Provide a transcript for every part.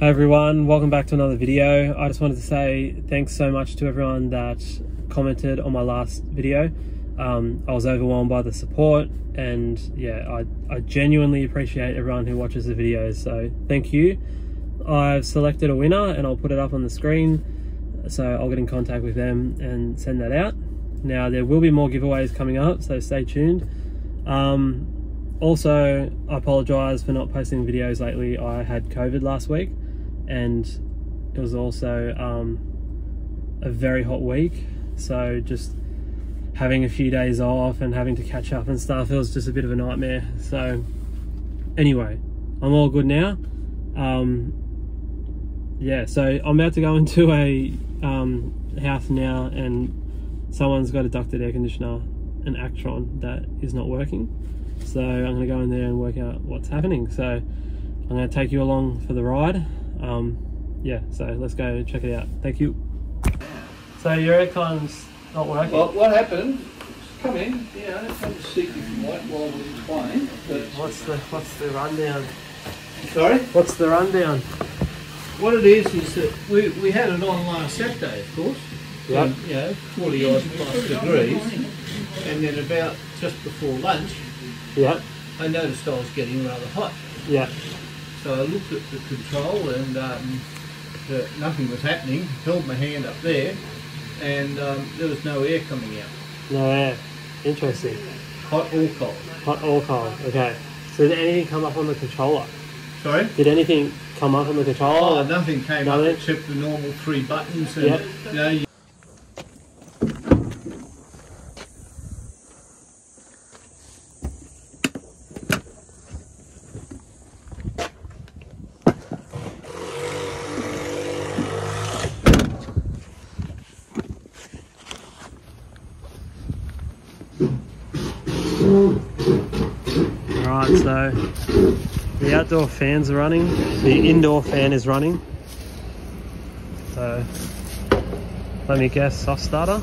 Hi everyone, welcome back to another video. I just wanted to say thanks so much to everyone that commented on my last video. I was overwhelmed by the support, and yeah, I genuinely appreciate everyone who watches the videos, so thank you. I've selected a winner and I'll put it up on the screen, so I'll get in contact with them and send that out. Now there will be more giveaways coming up, so stay tuned. Also, I apologise for not posting videos lately. I had COVID last week, and it was also a very hot week, so just having a few days off and having to catch up and stuff, it was just a bit of a nightmare. So anyway, I'm all good now. Yeah, so I'm about to go into a house now, and someone's got a ducted air conditioner, an Actron, that is not working, so I'm going to go in there and work out what's happening. So I'm going to take you along for the ride. Yeah, so let's go check it out. Thank you. So your aircon's not working? Well, what happened? Come in, yeah, have a seat if you like while we explain. What's the rundown? Sorry? What's the rundown? What it is that we had it on last Saturday, of course. Yep. And, you know, 40-odd plus degrees. And then about just before lunch, yep, I noticed I was getting rather hot. Yeah. So I looked at the control, and nothing was happening. Held my hand up there, and there was no air coming out. No air. Interesting. Hot or cold. Hot or cold. Okay. So did anything come up on the controller? Sorry? Did anything come up on the controller? Oh, nothing came up except the normal 3 buttons. And, yep. You know, Alright, so the outdoor fans are running, the indoor fan is running. So let me guess, soft starter.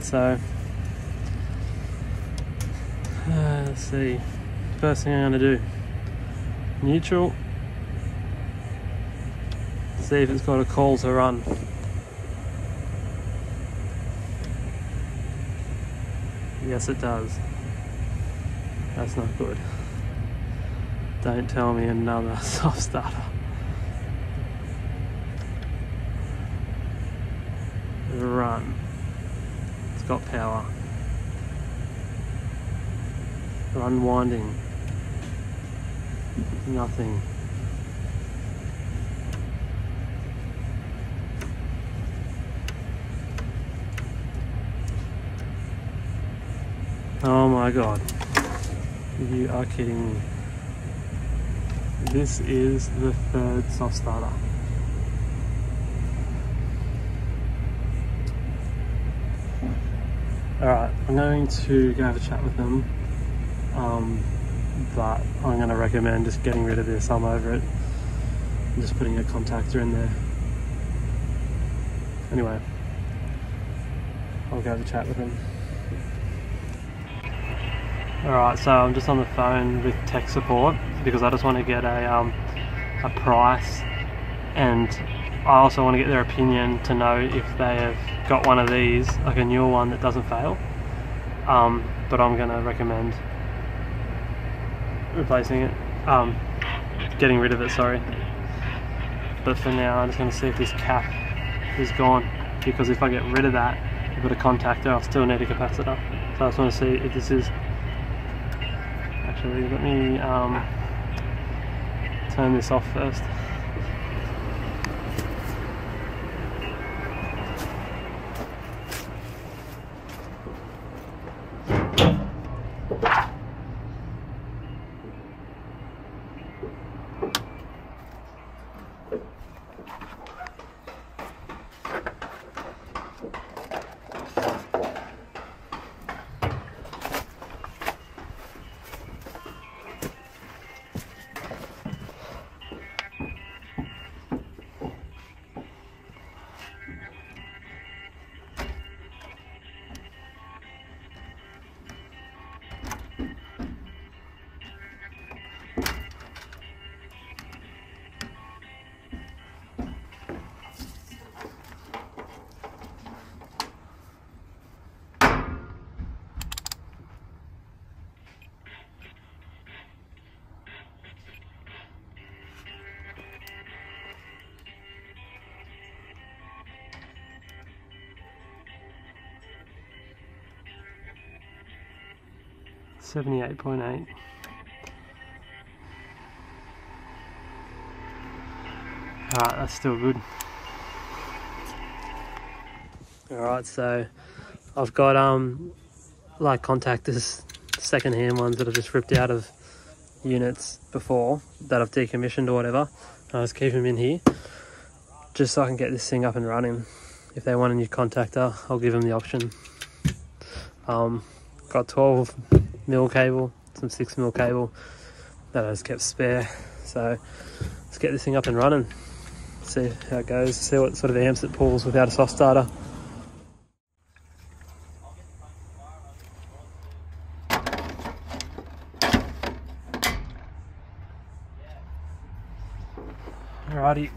So let's see, first thing I'm going to do, neutral, see if it's got a call to run. Yes it does. That's not good. Don't tell me another soft starter. Run. Got power. Unwinding. Nothing. Oh my god. You are kidding me. This is the 3rd soft starter. Alright, I'm going to go have a chat with them, but I'm going to recommend just getting rid of this. I'm over it. I'm just putting a contactor in there. Anyway, I'll go have a chat with them. Alright, so I'm just on the phone with tech support because I just want to get a price, and I also want to get their opinion to know if they have got one of these, like a newer one that doesn't fail. But I'm going to recommend replacing it, getting rid of it, sorry. But for now, I'm just going to see if this cap is gone, because if I get rid of that, I put a contactor, I'll still need a capacitor. So I just want to see if this is... Actually, let me turn this off first. 78.8. Alright, that's still good. Alright, so I've got like contactors, second-hand ones that I've just ripped out of units before that I've decommissioned or whatever. I just keep them in here just so I can get this thing up and running. If they want a new contactor, I'll give them the option. Got 12mm cable, some 6mm cable that I just kept spare. So let's get this thing up and running. See how it goes, see what sort of amps it pulls without a soft starter. Alrighty.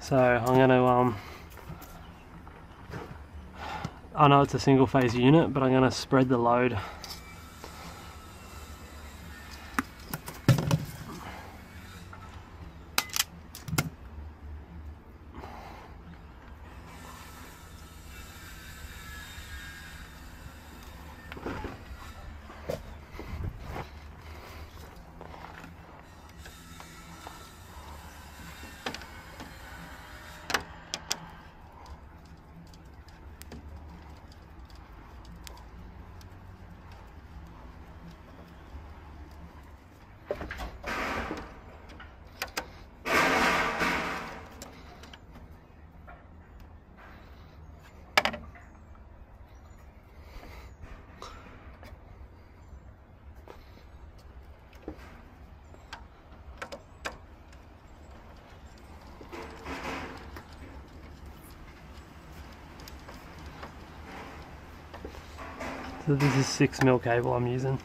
So I'm going to, I know it's a single phase unit, but I'm going to spread the load. So this is 6mm cable I'm using.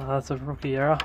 Oh, that's a rookie error.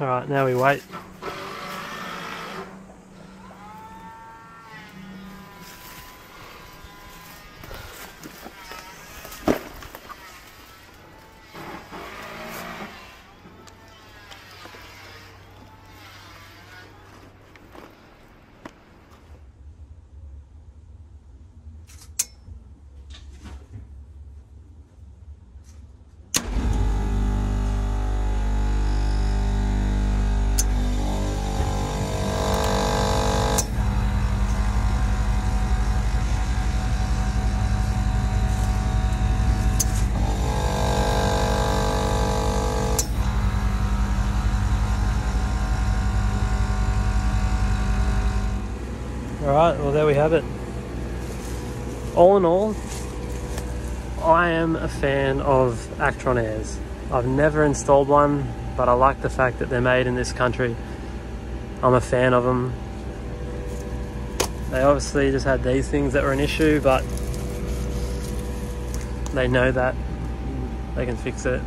Alright, now we wait. Alright, well there we have it. All in all, I am a fan of Actron Airs. I've never installed one, but I like the fact that they're made in this country. I'm a fan of them. They obviously just had these things that were an issue, but they know that. They can fix it.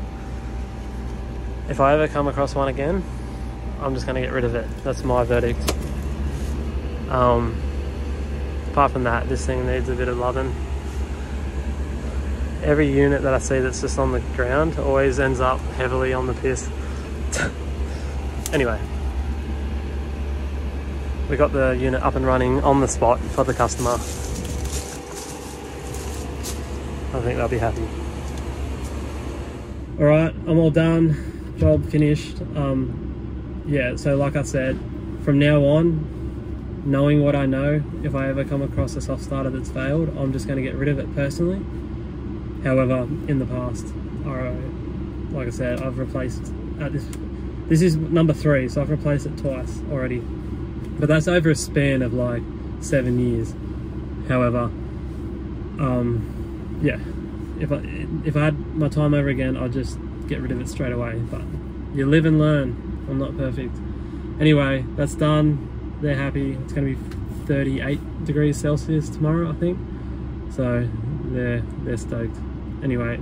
If I ever come across one again, I'm just going to get rid of it. That's my verdict. Apart from that, this thing needs a bit of loving. Every unit that I see that's just on the ground always ends up heavily on the piss. Anyway, we got the unit up and running on the spot for the customer. I think they'll be happy. Alright, I'm all done, job finished. Yeah, so like I said, from now on, knowing what I know, if I ever come across a soft starter that's failed, I'm just going to get rid of it personally. However, in the past, like I said, I've replaced this is number 3, so I've replaced it twice already, but that's over a span of like 7 years. However, yeah, if I had my time over again, I'd just get rid of it straight away, but you live and learn. I'm not perfect. Anyway, that's done. They're happy. It's going to be 38 degrees Celsius tomorrow, I think, so they're stoked. Anyway,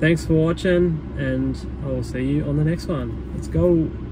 thanks for watching, and I'll see you on the next one. Let's go.